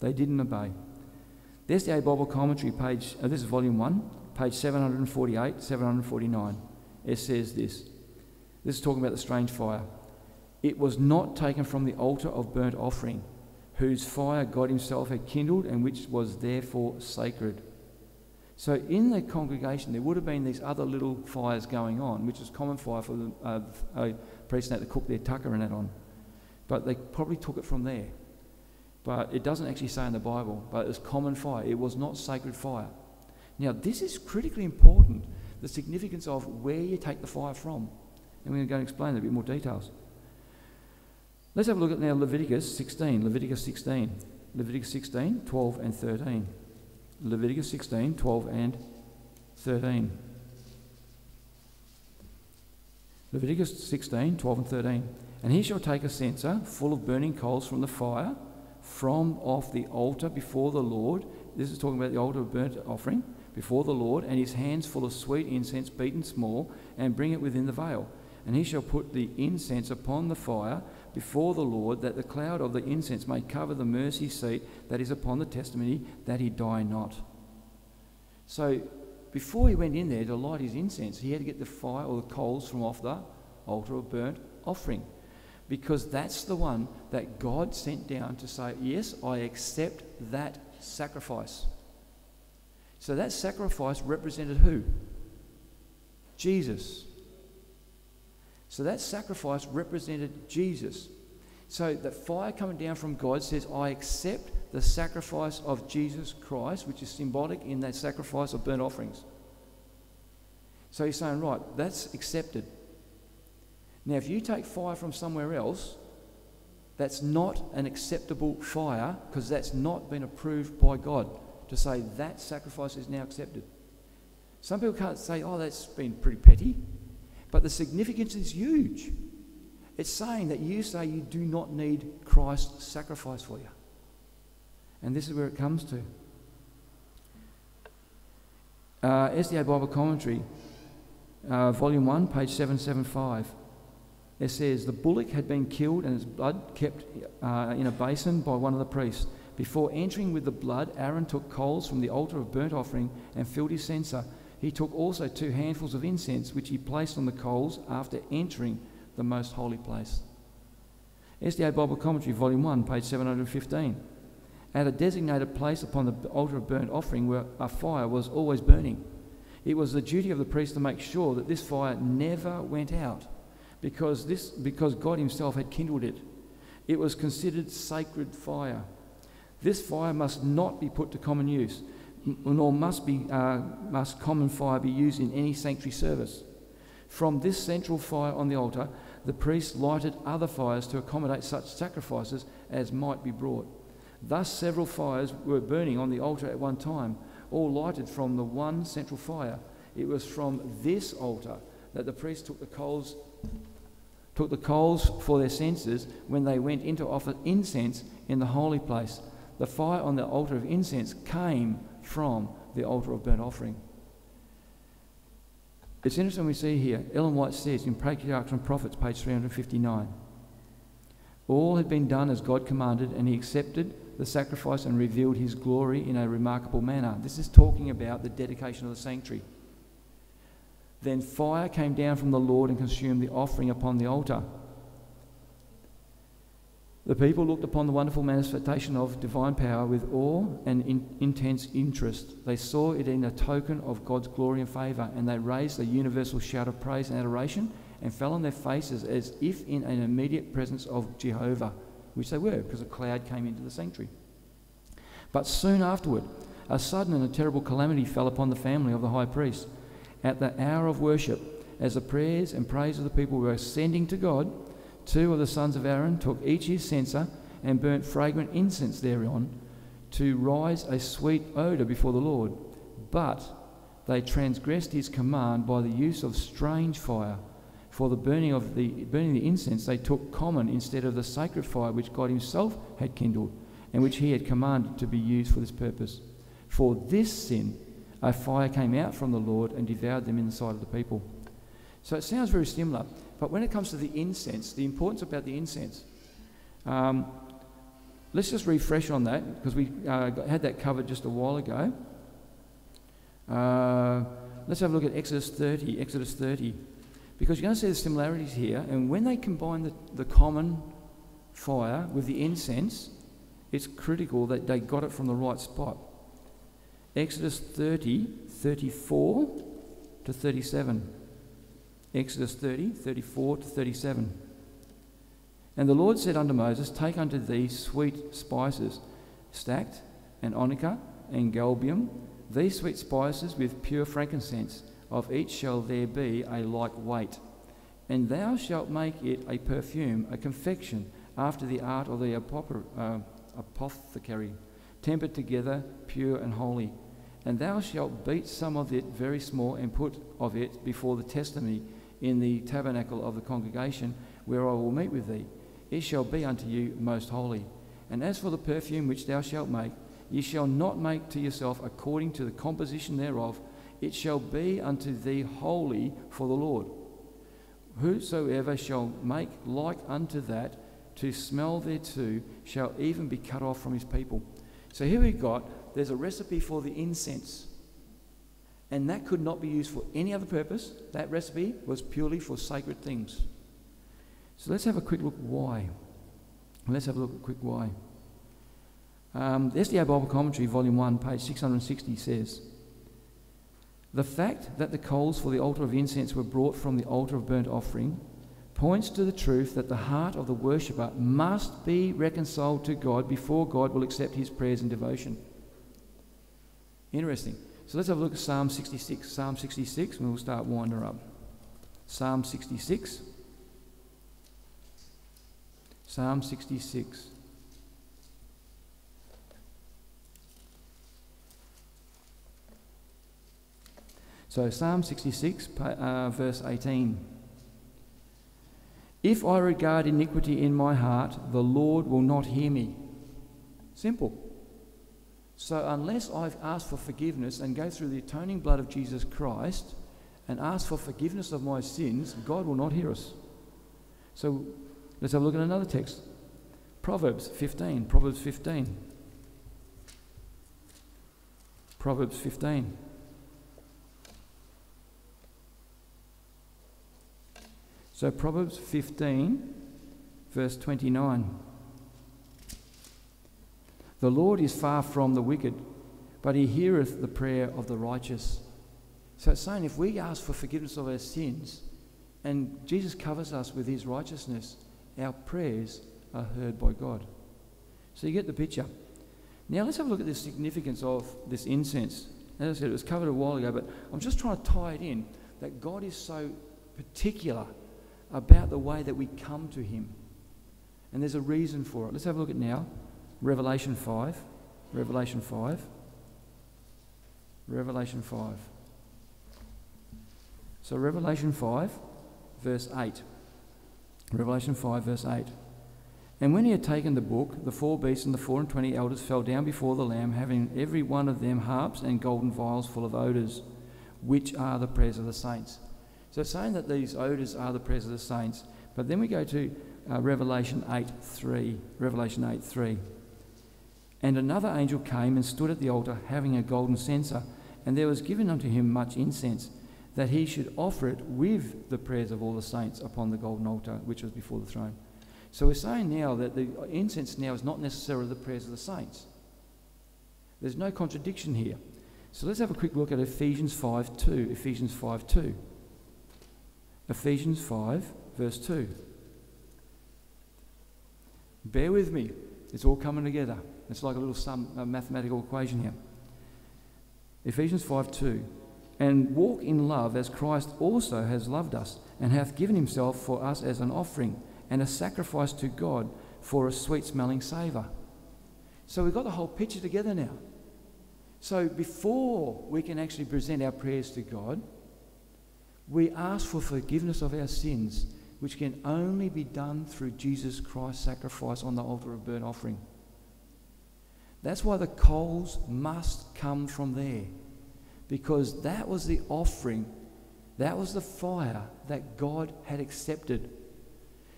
They didn't obey. The S D A Bible Commentary, page, oh, this is Volume one, page seven forty-eight, seven forty-nine. It says this. This is talking about the strange fire. It was not taken from the altar of burnt offering, whose fire God himself had kindled and which was therefore sacred. So in the congregation, there would have been these other little fires going on, which is common fire for the uh, uh, priests that cook their tucker and that on. But they probably took it from there. But it doesn't actually say in the Bible, but it was common fire. It was not sacred fire. Now, this is critically important, the significance of where you take the fire from. And we're going to explain a bit more details. Let's have a look at now Leviticus sixteen. Leviticus sixteen. Leviticus sixteen, twelve and thirteen. Leviticus sixteen, twelve and thirteen. Leviticus sixteen, twelve and thirteen. And he shall take a censer full of burning coals from the fire, from off the altar before the Lord. This is talking about the altar of burnt offering. Before the Lord, and his hands full of sweet incense beaten small, and bring it within the veil. And he shall put the incense upon the fire before the Lord, that the cloud of the incense may cover the mercy seat that is upon the testimony, that he die not. So before he went in there to light his incense, he had to get the fire or the coals from off the altar of burnt offering, because that's the one that God sent down to say, yes, I accept that sacrifice. So that sacrifice represented who? Jesus. So that sacrifice represented Jesus. So the fire coming down from God says, I accept the sacrifice of Jesus Christ, which is symbolic in that sacrifice of burnt offerings. So he's saying, right, that's accepted. Now, if you take fire from somewhere else, that's not an acceptable fire, because that's not been approved by God. To say that sacrifice is now accepted. Some people can't say, oh, that's been pretty petty. But the significance is huge. It's saying that you say you do not need Christ's sacrifice for you. And this is where it comes to. Uh, S D A Bible Commentary, uh, Volume one, page seven seventy-five. It says, the bullock had been killed and its blood kept uh, in a basin by one of the priests. Before entering with the blood, Aaron took coals from the altar of burnt offering and filled his censer. He took also two handfuls of incense, which he placed on the coals after entering the most holy place. S D A Bible Commentary, Volume one, page seven hundred fifteen. At a designated place upon the altar of burnt offering where a fire was always burning, it was the duty of the priest to make sure that this fire never went out, because, this, because God himself had kindled it. It was considered sacred fire. This fire must not be put to common use, nor must, be, uh, must common fire be used in any sanctuary service. From this central fire on the altar, the priests lighted other fires to accommodate such sacrifices as might be brought. Thus several fires were burning on the altar at one time, all lighted from the one central fire. It was from this altar that the priests took the coals took the coals for their censers when they went in to offer incense in the holy place. The fire on the altar of incense came from the altar of burnt offering. It's interesting we see here, Ellen White says in Patriarchs and Prophets, page three hundred fifty-nine, all had been done as God commanded, and he accepted the sacrifice and revealed his glory in a remarkable manner. This is talking about the dedication of the sanctuary. Then fire came down from the Lord and consumed the offering upon the altar. The people looked upon the wonderful manifestation of divine power with awe and in intense interest. They saw it in a token of God's glory and favour, and they raised a universal shout of praise and adoration and fell on their faces as if in an immediate presence of Jehovah, which they were, because a cloud came into the sanctuary. But soon afterward, a sudden and a terrible calamity fell upon the family of the high priest. At the hour of worship, as the prayers and praise of the people were ascending to God, two of the sons of Aaron took each his censer and burnt fragrant incense thereon to rise a sweet odour before the Lord. But they transgressed his command by the use of strange fire. For the burning of the, burning the incense they took common instead of the sacred fire which God himself had kindled and which he had commanded to be used for this purpose. For this sin a fire came out from the Lord and devoured them in the sight of the people. So it sounds very similar. But when it comes to the incense, the importance about the incense, um, let's just refresh on that, because we uh, got, had that covered just a while ago. Uh, let's have a look at Exodus thirty, Exodus thirty, because you're going to see the similarities here. And when they combine the, the common fire with the incense, it's critical that they got it from the right spot. Exodus thirty, thirty-four to thirty-seven. Exodus thirty, thirty-four to thirty-seven. And the Lord said unto Moses, Take unto thee sweet spices, stacked, and onica, and galbium, these sweet spices with pure frankincense, of each shall there be a like weight. And thou shalt make it a perfume, a confection, after the art of the apothecary, tempered together, pure and holy. And thou shalt beat some of it very small, and put of it before the testimony in the tabernacle of the congregation, where I will meet with thee. It shall be unto you most holy. And as for the perfume which thou shalt make, ye shall not make to yourself according to the composition thereof. It shall be unto thee holy for the Lord. Whosoever shall make like unto that, to smell thereto, shall even be cut off from his people. So here we've got, there's a recipe for the incense. And that could not be used for any other purpose. That recipe was purely for sacred things. So let's have a quick look why. Let's have a look at quick why. Um, the S D A Bible Commentary, Volume one, page six hundred sixty, says, The fact that the coals for the altar of incense were brought from the altar of burnt offering points to the truth that the heart of the worshipper must be reconciled to God before God will accept his prayers and devotion. Interesting. So let's have a look at Psalm sixty-six. Psalm sixty-six, and we'll start winding up. Psalm sixty-six. Psalm sixty-six. So Psalm sixty-six, uh, verse eighteen. If I regard iniquity in my heart, the Lord will not hear me. Simple. So unless I've asked for forgiveness and go through the atoning blood of Jesus Christ and ask for forgiveness of my sins, God will not hear us. So let's have a look at another text. Proverbs fifteen. Proverbs fifteen. Proverbs fifteen. So Proverbs fifteen, verse twenty-nine. The Lord is far from the wicked, but he heareth the prayer of the righteous. So it's saying if we ask for forgiveness of our sins and Jesus covers us with his righteousness, our prayers are heard by God. So you get the picture. Now let's have a look at the significance of this incense. As I said, it was covered a while ago, but I'm just trying to tie it in that God is so particular about the way that we come to him. And there's a reason for it. Let's have a look at now. Revelation five. Revelation five. Revelation five. So Revelation five, verse eight. Revelation five, verse eight. And when he had taken the book, the four beasts and the four and twenty elders fell down before the Lamb, having every one of them harps and golden vials full of odours, which are the prayers of the saints. So it's saying that these odours are the prayers of the saints. But then we go to uh, Revelation eight three. Revelation eight three. And another angel came and stood at the altar, having a golden censer, and there was given unto him much incense, that he should offer it with the prayers of all the saints upon the golden altar, which was before the throne. So we're saying now that the incense now is not necessarily the prayers of the saints. There's no contradiction here. So let's have a quick look at Ephesians five two. Ephesians five two. Ephesians five, verse two. Bear with me. It's all coming together. It's like a little sum, a mathematical equation here. Ephesians five two. And walk in love as Christ also has loved us, and hath given himself for us as an offering, and a sacrifice to God for a sweet-smelling savour. So we've got the whole picture together now. So before we can actually present our prayers to God, we ask for forgiveness of our sins, which can only be done through Jesus Christ's sacrifice on the altar of burnt offering. That's why the coals must come from there, because that was the offering, that was the fire that God had accepted.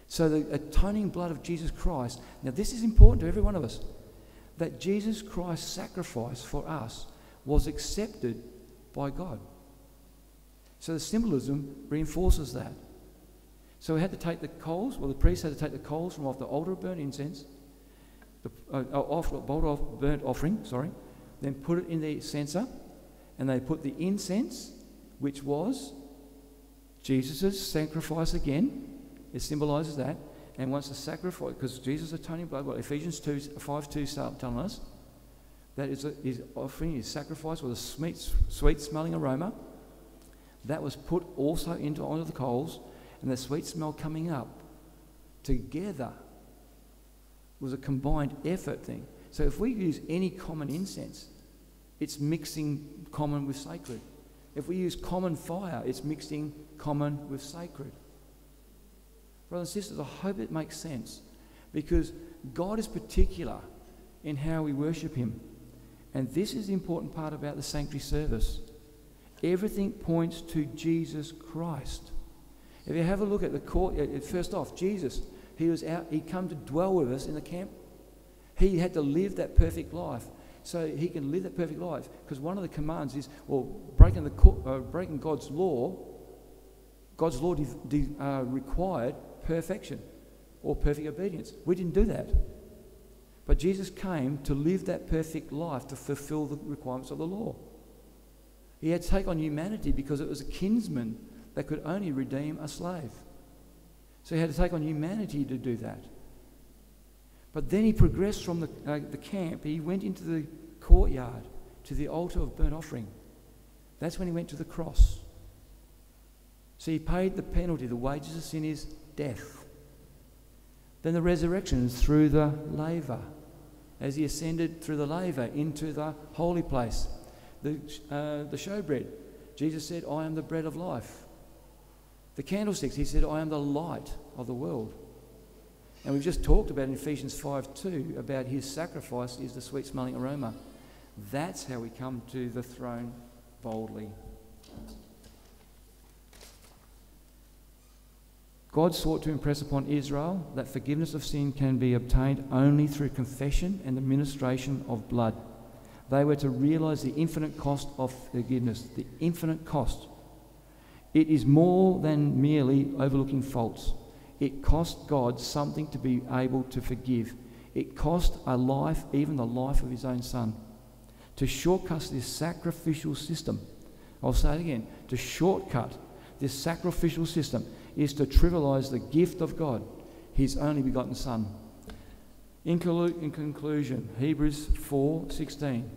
So the atoning blood of Jesus Christ, now this is important to every one of us, that Jesus Christ's sacrifice for us was accepted by God. So the symbolism reinforces that. So we had to take the coals, well the priest had to take the coals from off the altar of burnt incense, the uh, off, off burnt offering, sorry, then put it in the censer, and they put the incense, which was Jesus' sacrifice again, it symbolises that, and wants to sacrifice, because Jesus is a atoning blood. Well, Ephesians five two start telling us that is his offering, his sacrifice with a sweet, sweet smelling aroma that was put also into onto the coals, and the sweet smell coming up together was a combined effort thing. So if we use any common incense, it's mixing common with sacred. If we use common fire, it's mixing common with sacred. Brothers and sisters, I hope it makes sense, because God is particular in how we worship him. And this is the important part about the sanctuary service. Everything points to Jesus Christ. If you have a look at the court, first off, Jesus, he was out, he come to dwell with us in the camp. He had to live that perfect life. So he can live that perfect life, because one of the commands is, well, breaking, the, uh, breaking God's law, God's law de, de, uh, required perfection or perfect obedience. We didn't do that. But Jesus came to live that perfect life, to fulfill the requirements of the law. He had to take on humanity, because it was a kinsman that could only redeem a slave. So he had to take on humanity to do that. But then he progressed from the, uh, the camp. He went into the courtyard to the altar of burnt offering. That's when he went to the cross. So he paid the penalty. The wages of sin is death. Then the resurrection is through the laver, as he ascended through the laver into the holy place. The, uh, the showbread, Jesus said, I am the bread of life. The candlesticks, he said, I am the light of the world. And we've just talked about in Ephesians five two about his sacrifice is the sweet-smelling aroma. That's how we come to the throne boldly. God sought to impress upon Israel that forgiveness of sin can be obtained only through confession and the ministration of blood. They were to realize the infinite cost of forgiveness, the infinite cost. It is more than merely overlooking faults. It cost God something to be able to forgive. It cost a life, even the life of his own son. To shortcut this sacrificial system, I'll say it again, to shortcut this sacrificial system is to trivialize the gift of God, his only begotten son. In, in conclusion, Hebrews four sixteen,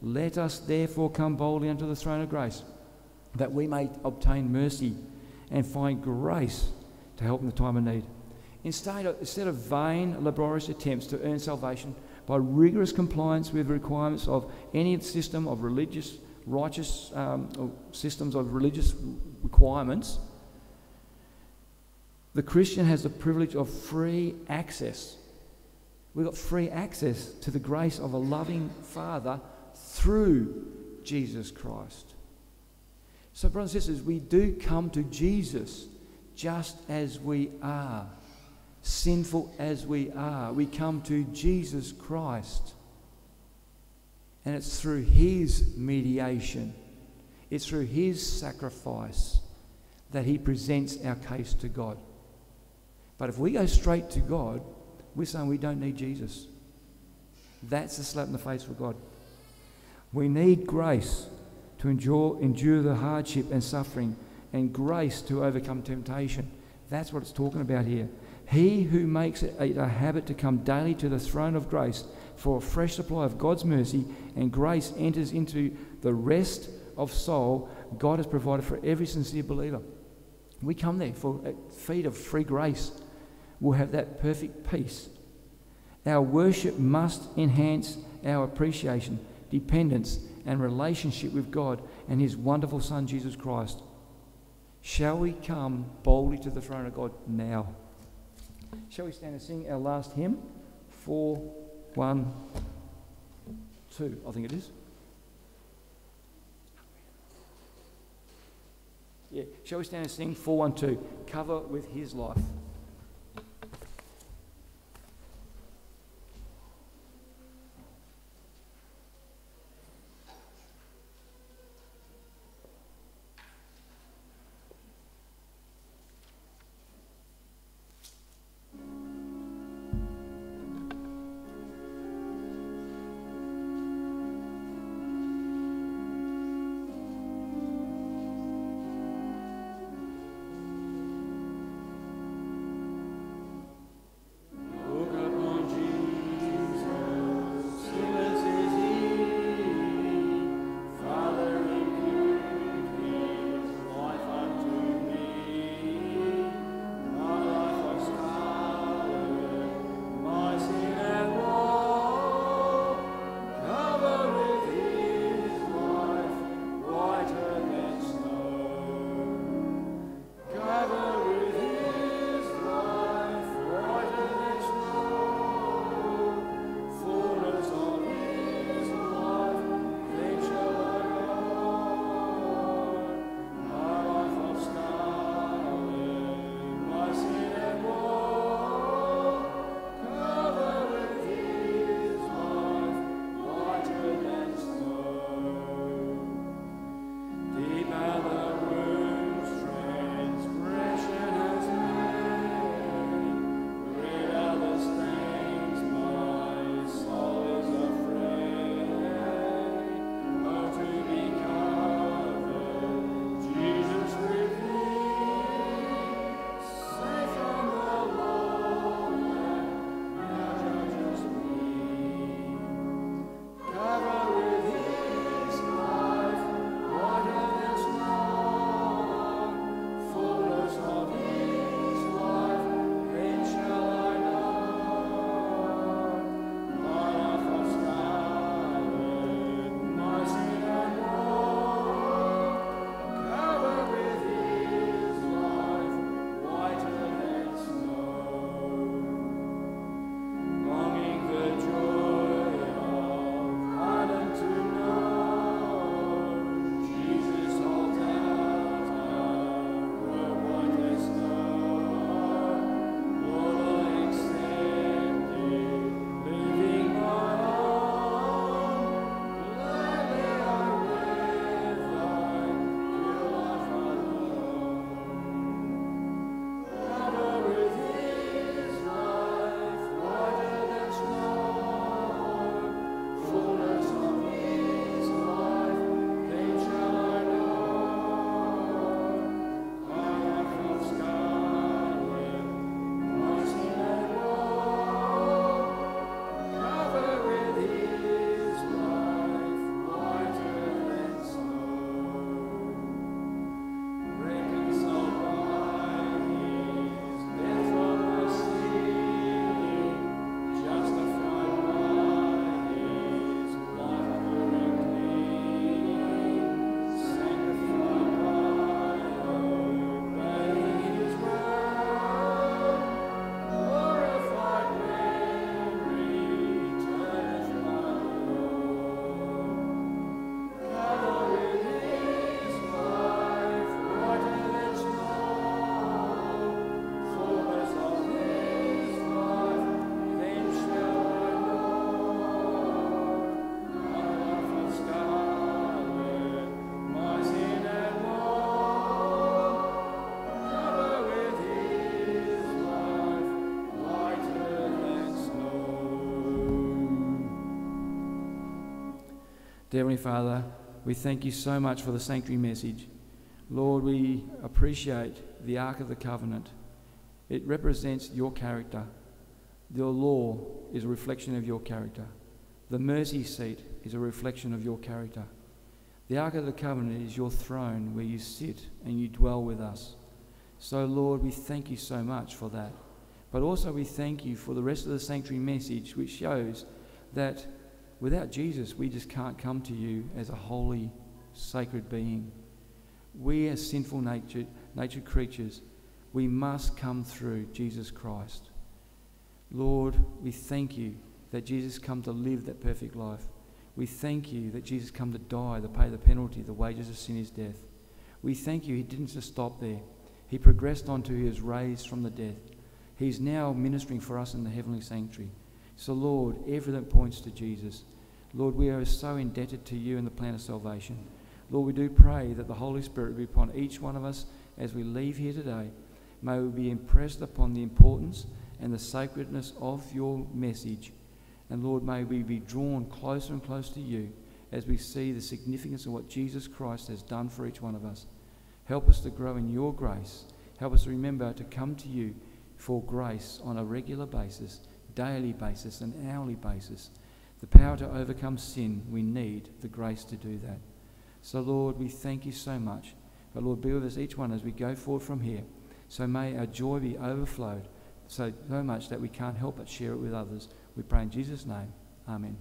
let us therefore come boldly unto the throne of grace, that we may obtain mercy and find grace to help in the time of need. Instead of, instead of vain, laborious attempts to earn salvation by rigorous compliance with the requirements of any system of religious, righteous um, or systems of religious requirements, the Christian has the privilege of free access. We've got free access to the grace of a loving Father through Jesus Christ. So, brothers and sisters, we do come to Jesus just as we are, sinful as we are. We come to Jesus Christ, and it's through his mediation, it's through his sacrifice that he presents our case to God. But if we go straight to God, we're saying we don't need Jesus. That's a slap in the face for God. We need grace to endure, endure the hardship and suffering, and grace to overcome temptation. That's what it's talking about here. He who makes it a, a habit to come daily to the throne of grace for a fresh supply of God's mercy and grace enters into the rest of soul God has provided for every sincere believer. We come there for a feet of free grace. We'll have that perfect peace. Our worship must enhance our appreciation, dependence, and relationship with God and his wonderful Son, Jesus Christ. Shall we come boldly to the throne of God now? Shall we stand and sing our last hymn? Four, one, two, I think it is. Yeah, shall we stand and sing four, one, two? Cover with his life. Dear Heavenly Father, we thank you so much for the sanctuary message. Lord, we appreciate the Ark of the Covenant. It represents your character. Your law is a reflection of your character. The mercy seat is a reflection of your character. The Ark of the Covenant is your throne where you sit and you dwell with us. So, Lord, we thank you so much for that. But also we thank you for the rest of the sanctuary message, which shows that without Jesus, we just can't come to you as a holy, sacred being. We as sinful nature, natured creatures, we must come through Jesus Christ. Lord, we thank you that Jesus came to live that perfect life. We thank you that Jesus came to die, to pay the penalty, the wages of sin is death. We thank you he didn't just stop there. He progressed on to he was raised from the dead. He's now ministering for us in the heavenly sanctuary. So, Lord, everything points to Jesus. Lord, we are so indebted to you in the plan of salvation. Lord, we do pray that the Holy Spirit will be upon each one of us as we leave here today. May we be impressed upon the importance and the sacredness of your message. And, Lord, may we be drawn closer and closer to you as we see the significance of what Jesus Christ has done for each one of us. Help us to grow in your grace. Help us to remember to come to you for grace on a regular basis, daily basis, and hourly basis. The power to overcome sin, we need the grace to do that. So, Lord, we thank you so much. But, Lord, be with us each one as we go forward from here. So may our joy be overflowed so, so much that we can't help but share it with others. We pray in Jesus' name. Amen.